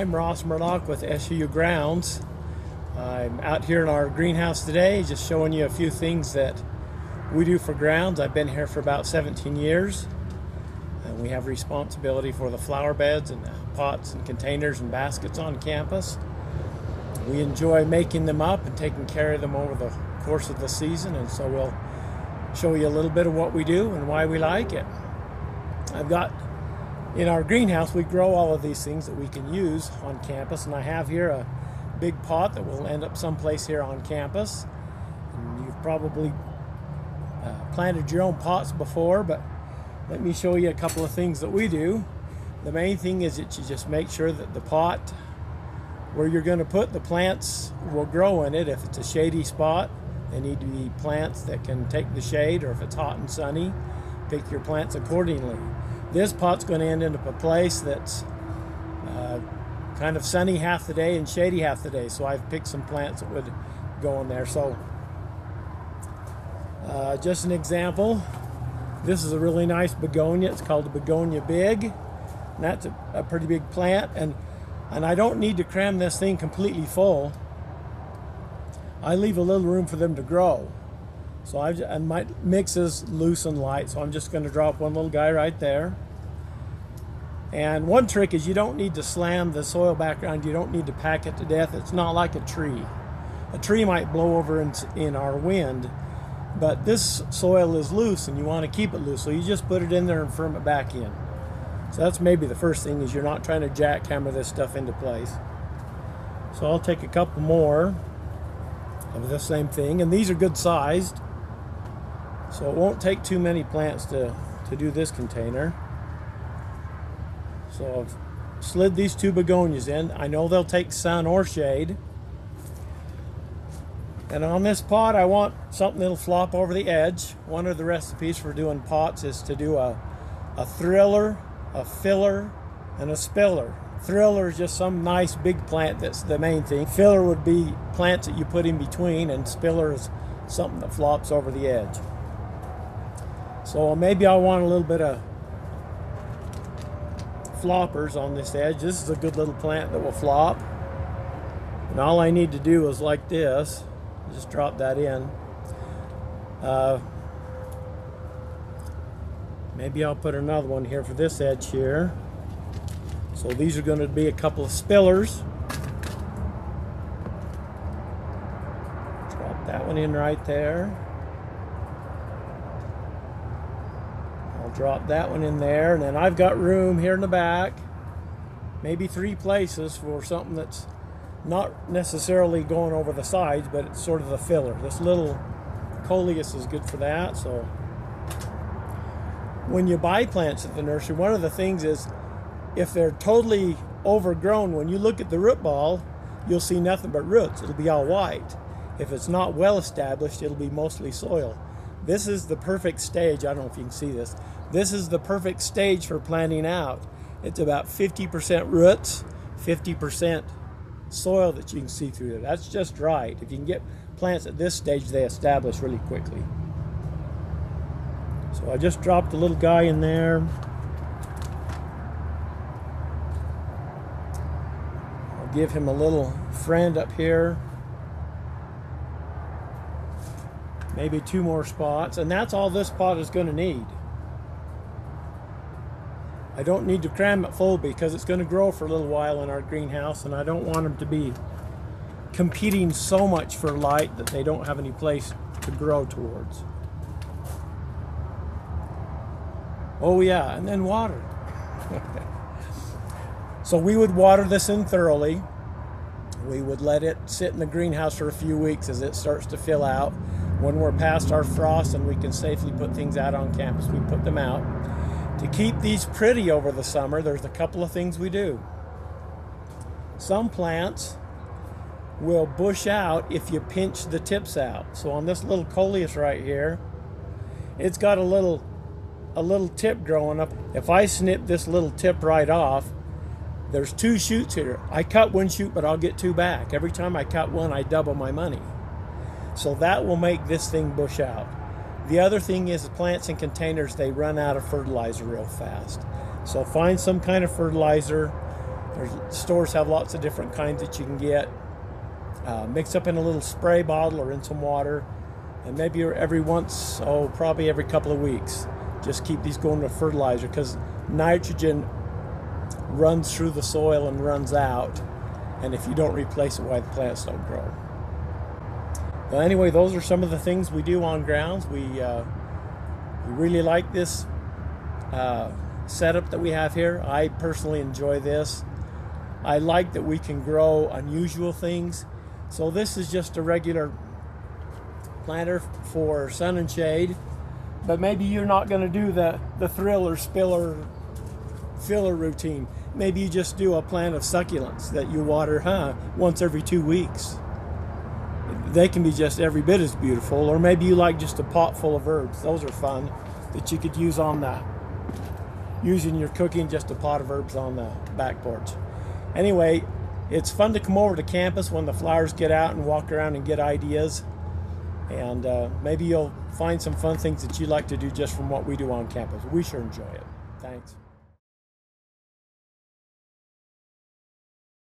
I'm Ross Murdock with SU Grounds. I'm out here in our greenhouse today just showing you a few things that we do for grounds. I've been here for about 17 years and we have responsibility for the flower beds and the pots and containers and baskets on campus. We enjoy making them up and taking care of them over the course of the season, and so we'll show you a little bit of what we do and why we like it. I've got in our greenhouse, we grow all of these things that we can use on campus, and I have here a big pot that will end up someplace here on campus. And you've probably planted your own pots before, but let me show you a couple of things that we do. The main thing is that you just make sure that the pot where you're going to put the plants will grow in it. If it's a shady spot, they need to be plants that can take the shade, or if it's hot and sunny, pick your plants accordingly. This pot's going to end up a place that's kind of sunny half the day and shady half the day, so I've picked some plants that would go in there. So just an example, this is a really nice begonia. It's called a begonia big, and that's a pretty big plant, and I don't need to cram this thing completely full. I leave a little room for them to grow. So and my mix is loose and light, so I'm just going to drop one little guy right there. And one trick is you don't need to slam the soil background. You don't need to pack it to death. It's not like a tree. A tree might blow over in our wind, but this soil is loose and you want to keep it loose. So you just put it in there and firm it back in. So that's maybe the first thing, is you're not trying to jackhammer this stuff into place. So I'll take a couple more of the same thing, and these are good sized. So it won't take too many plants to do this container. So I've slid these two begonias in. I know they'll take sun or shade. And on this pot, I want something that'll flop over the edge. One of the recipes for doing pots is to do a thriller, a filler, and a spiller. Thriller is just some nice big plant that's the main thing. Filler would be plants that you put in between, and spiller is something that flops over the edge. So maybe I want a little bit of floppers on this edge. This is a good little plant that will flop. And all I need to do is like this. Just drop that in. Maybe I'll put another one here for this edge here. So these are going to be a couple of spillers. Drop that one in right there. I'll drop that one in there, and then I've got room here in the back, maybe three places for something that's not necessarily going over the sides, but it's sort of the filler. This little coleus is good for that. So when you buy plants at the nursery, one of the things is, if they're totally overgrown, when you look at the root ball, you'll see nothing but roots. It'll be all white. If it's not well established, it'll be mostly soil. This is the perfect stage. I don't know if you can see this. This is the perfect stage for planting out. It's about 50% roots, 50% soil that you can see through there. That's just right. If you can get plants at this stage, they establish really quickly. So I just dropped a little guy in there. Give him a little friend up here, maybe two more spots, and that's all this pot is going to need. I don't need to cram it full because it's going to grow for a little while in our greenhouse, and I don't want them to be competing so much for light that they don't have any place to grow towards. Oh yeah, and then water. So we would water this in thoroughly. We would let it sit in the greenhouse for a few weeks as it starts to fill out. When we're past our frost and we can safely put things out on campus, we put them out. To keep these pretty over the summer, there's a couple of things we do. Some plants will bush out if you pinch the tips out. So on this little coleus right here, it's got a little tip growing up. If I snip this little tip right off, there's two shoots here. I cut one shoot, but I'll get two back. Every time I cut one, I double my money. So that will make this thing bush out. The other thing is, plants in containers, they run out of fertilizer real fast. So find some kind of fertilizer. Stores have lots of different kinds that you can get. Mix up in a little spray bottle or in some water, and maybe every once, probably every couple of weeks, just keep these going with fertilizer, because nitrogen runs through the soil and runs out, and if you don't replace it, why the plants don't grow. Well, anyway, those are some of the things we do on grounds. We really like this setup that we have here. I personally enjoy this. I like that we can grow unusual things. So this is just a regular planter for sun and shade, but maybe you're not going to do the thrill or spiller filler routine. Maybe you just do a plant of succulents that you water once every 2 weeks. They can be just every bit as beautiful. Or maybe you like just a pot full of herbs. Those are fun that you could use on the using your cooking, just a pot of herbs on the back porch. Anyway, it's fun to come over to campus when the flowers get out and walk around and get ideas, and maybe you'll find some fun things that you like to do just from what we do on campus. We sure enjoy it. Thanks.